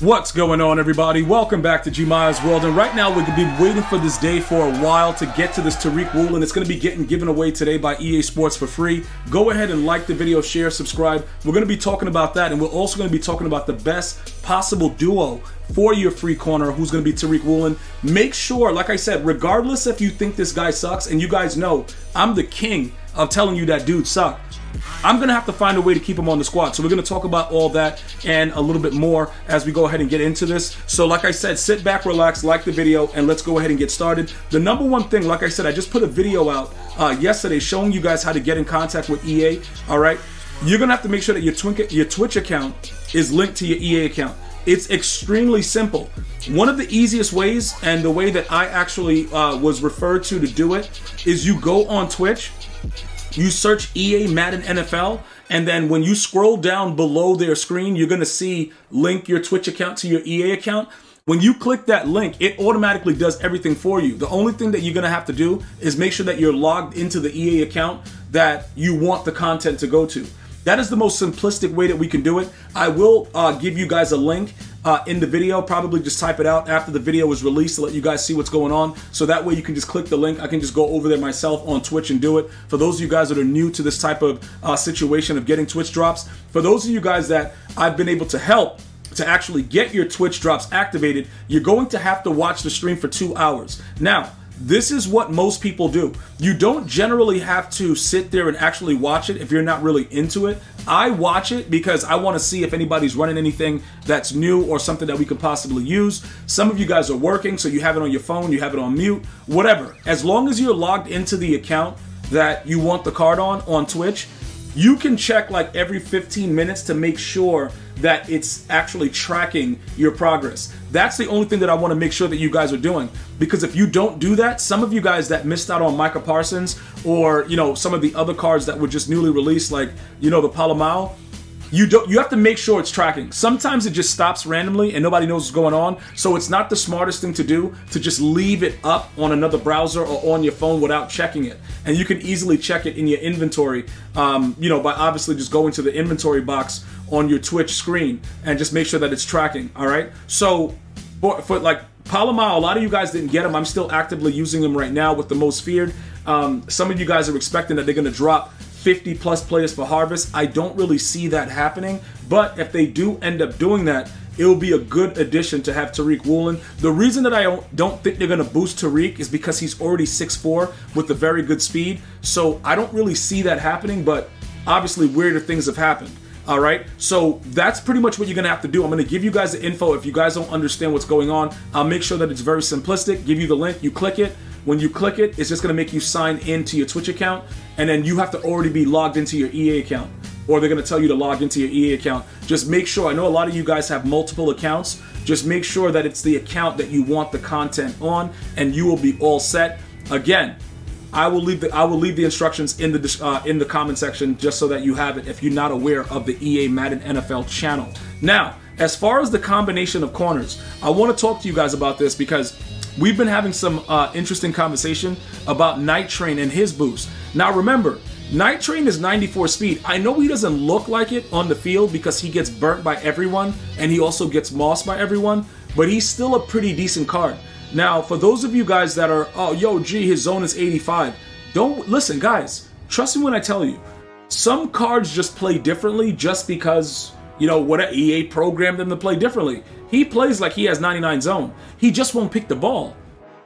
What's going on, everybody? Welcome back to Gmia's World. And right now, we're going to be waiting for this day for a while to get to this Tariq Woolen. It's going to be getting given away today by EA Sports for free. Go ahead and like the video, share, subscribe. We're going to be talking about that, and we're also going to be talking about the best possible duo for your free corner, who's going to be Tariq Woolen. Make sure, like I said, regardless if you think this guy sucks, and you guys know I'm the king of telling you that dude sucks, I'm going to have to find a way to keep him on the squad. So we're going to talk about all that and a little bit more as we go ahead and get into this. So like I said, sit back, relax, like the video, and let's go ahead and get started. The number one thing, like I said, I just put a video out yesterday showing you guys how to get in contact with EA, all right? You're going to have to make sure that your Twitch account is linked to your EA account. It's extremely simple. One of the easiest ways, and the way that I actually was referred to do it, is you go on Twitch, you search EA Madden NFL, and then when you scroll down below their screen, you're gonna see link your Twitch account to your EA account. When you click that link, it automatically does everything for you. The only thing that you're gonna have to do is make sure that you're logged into the EA account that you want the content to go to. That is the most simplistic way that we can do it. I will give you guys a link in the video. Probably just type it out after the video is released to let you guys see what's going on. So that way you can just click the link. I can just go over there myself on Twitch and do it. For those of you guys that are new to this type of situation of getting Twitch drops, for those of you guys that I've been able to help to actually get your Twitch drops activated, you're going to have to watch the stream for 2 hours. Now, this is what most people do. You don't generally have to sit there and actually watch it if you're not really into it. I watch it because I want to see if anybody's running anything that's new or something that we could possibly use. Some of you guys are working, so you have it on your phone, you have it on mute, whatever. As long as you're logged into the account that you want the card on Twitch, you can check like every 15 minutes to make sure that it's actually tracking your progress. That's the only thing that I want to make sure that you guys are doing, because if you don't do that, some of you guys that missed out on Micah Parsons or, you know, some of the other cards that were just newly released, like, you know, the Palomao, you have to make sure it's tracking. Sometimes it just stops randomly and nobody knows what's going on, so it's not the smartest thing to do to just leave it up on another browser or on your phone without checking it. And you can easily check it in your inventory, you know, by obviously just going to the inventory box on your Twitch screen and just make sure that it's tracking, all right? So for like Palomao, a lot of you guys didn't get him. I'm still actively using him right now with the most feared. Some of you guys are expecting that they're gonna drop 50 plus players for Harvest. I don't really see that happening, but if they do end up doing that, it'll be a good addition to have Tariq Woolen. The reason that I don't think they're gonna boost Tariq is because he's already 6'4" with a very good speed, so I don't really see that happening, but obviously weirder things have happened. All right, so that's pretty much what you're gonna have to do. I'm gonna give you guys the info. If you guys don't understand what's going on, I'll make sure that it's very simplistic, give you the link, you click it. When you click it, it's just gonna make you sign into your Twitch account, and then you have to already be logged into your EA account, or they're gonna tell you to log into your EA account. Just make sure, I know a lot of you guys have multiple accounts, just make sure that it's the account that you want the content on, and you will be all set. Again, I will leave the instructions in the comment section just so that you have it if you're not aware of the EA Madden NFL channel. Now, as far as the combination of corners, I want to talk to you guys about this because we've been having some interesting conversation about Night Train and his boost. Now remember, Night Train is 94 speed. I know he doesn't look like it on the field because he gets burnt by everyone and he also gets mossed by everyone, but he's still a pretty decent card. Now, for those of you guys that are, oh, yo, gee, his zone is 85. Don't, listen, guys, trust me when I tell you, some cards just play differently just because, you know, what EA programmed them to play differently. He plays like he has 99 zone. He just won't pick the ball.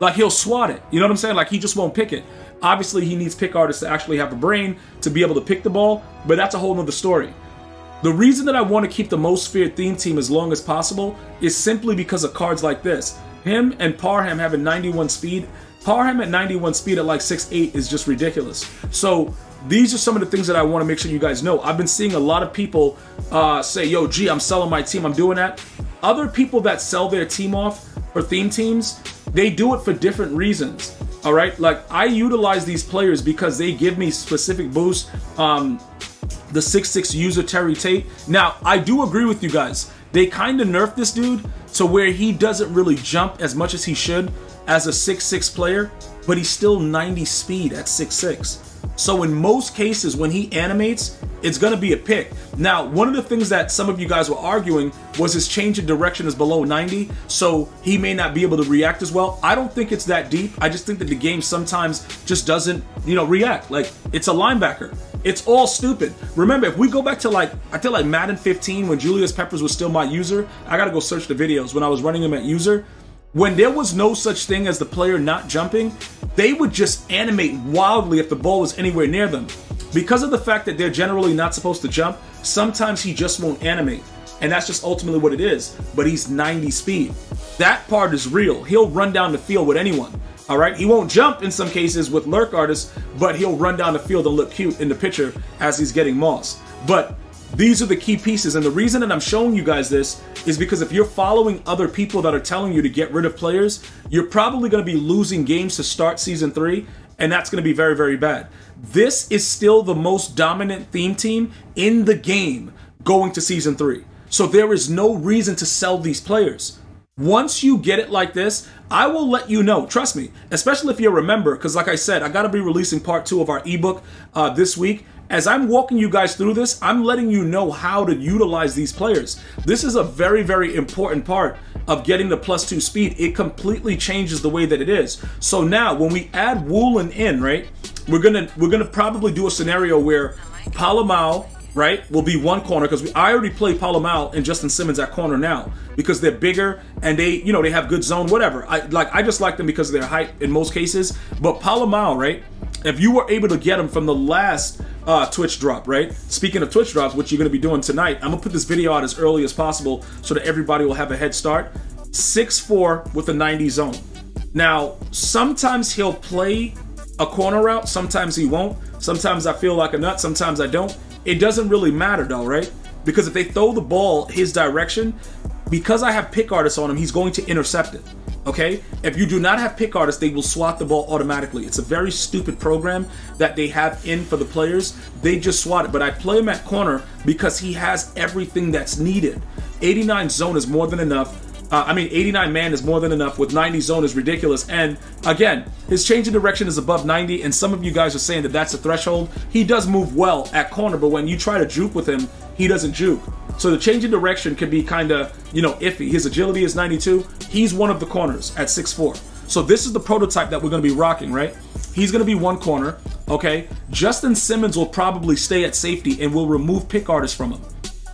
Like, he'll swat it. You know what I'm saying? Like, he just won't pick it. Obviously, he needs pick artists to actually have a brain to be able to pick the ball, but that's a whole nother story. The reason that I want to keep the most feared theme team as long as possible is simply because of cards like this. Him and Parham having 91 speed. Parham at 91 speed at like 6'8" is just ridiculous. So these are some of the things that I want to make sure you guys know. I've been seeing a lot of people say, yo, gee, I'm selling my team, I'm doing that. Other people that sell their team off for theme teams, they do it for different reasons, all right? Like, I utilize these players because they give me specific boosts. The 6'6" user, Terry Tate. Now, I do agree with you guys. They kind of nerfed this dude to where he doesn't really jump as much as he should as a 6'6" player, but he's still 90 speed at 6'6". So in most cases, when he animates, it's going to be a pick. Now, one of the things that some of you guys were arguing was his change in direction is below 90, so he may not be able to react as well. I don't think it's that deep. I just think that the game sometimes just doesn't, you know, react. Like, it's a linebacker. It's all stupid. Remember, if we go back to like, I feel like Madden 15 when Julius Peppers was still my user, I got to go search the videos when I was running him at user. When there was no such thing as the player not jumping, they would just animate wildly if the ball was anywhere near them. Because of the fact that they're generally not supposed to jump, sometimes he just won't animate. And that's just ultimately what it is. But he's 90 speed. That part is real. He'll run down the field with anyone. All right, he won't jump in some cases with lurk artists, but he'll run down the field and look cute in the picture as he's getting mossed. But these are the key pieces, and the reason that I'm showing you guys this is because if you're following other people that are telling you to get rid of players, you're probably going to be losing games to start season 3, and that's going to be very, very bad. This is still the most dominant theme team in the game going to season 3, so there is no reason to sell these players. Once you get it like this, I will let you know, trust me, especially if you remember, because like I said, I got to be releasing part 2 of our ebook this week. As I'm walking you guys through this, I'm letting you know how to utilize these players. This is a very, very important part of getting the +2 speed. It completely changes the way that it is. So now when we add Woolen in, right, we're gonna probably do a scenario where Palomao, right, will be one corner, because I already play Palomao and Justin Simmons at corner now because they're bigger and they, you know, they have good zone, whatever. I just like them because of their height in most cases. But Palomao, right, if you were able to get him from the last Twitch drop, right? Speaking of Twitch drops, which you're gonna be doing tonight, I'm gonna put this video out as early as possible so that everybody will have a head start. 6'4" with a 90 zone. Now, sometimes he'll play a corner route, sometimes he won't. Sometimes I feel like a nut, sometimes I don't. It doesn't really matter though, right? Because if they throw the ball his direction, because I have pick artists on him, he's going to intercept it, okay? If you do not have pick artists, they will swat the ball automatically. It's a very stupid program that they have in for the players. They just swat it, but I play him at corner because he has everything that's needed. 89 zone is more than enough. 89 man is more than enough. With 90 zone is ridiculous. And again, his change in direction is above 90, and some of you guys are saying that that's a threshold. He does move well at corner, but when you try to juke with him, he doesn't juke. So the change in direction can be kind of, you know, iffy. His agility is 92. He's one of the corners at 6'4". So this is the prototype that we're going to be rocking, right? He's going to be one corner, okay? Justin Simmons will probably stay at safety and will remove pick artists from him.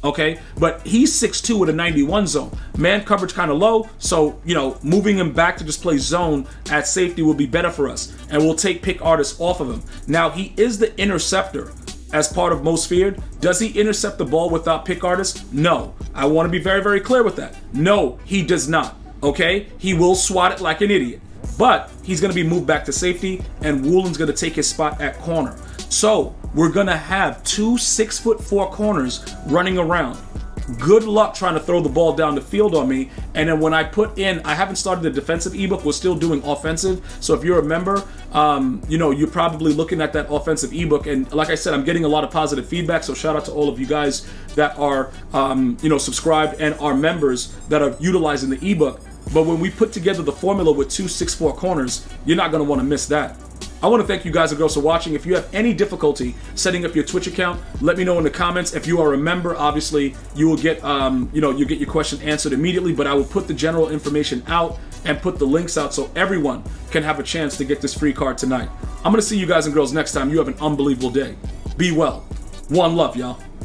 Okay, but he's 6'2 with a 91 zone. Man coverage kind of low, so, you know, moving him back to just play zone at safety will be better for us, and we'll take pick artists off of him. Now, he is the interceptor as part of most feared. Does he intercept the ball without pick artists? No. I want to be very, very clear with that. No, he does not, okay? He will swat it like an idiot, but he's going to be moved back to safety, and Woolen's going to take his spot at corner. So we're gonna have two 6'4" corners running around. Good luck trying to throw the ball down the field on me. And then when I put in, I haven't started the defensive ebook, we're still doing offensive. So if you're a member, you know, you're probably looking at that offensive ebook. And like I said, I'm getting a lot of positive feedback. So shout out to all of you guys that are, you know, subscribed and are members that are utilizing the ebook. But when we put together the formula with two 6'4" corners, you're not gonna wanna miss that. I want to thank you guys and girls for watching. If you have any difficulty setting up your Twitch account, let me know in the comments. If you are a member, obviously you will get, you know, you get your question answered immediately. But I will put the general information out and put the links out so everyone can have a chance to get this free card tonight. I'm gonna see you guys and girls next time. You have an unbelievable day. Be well. One love, y'all.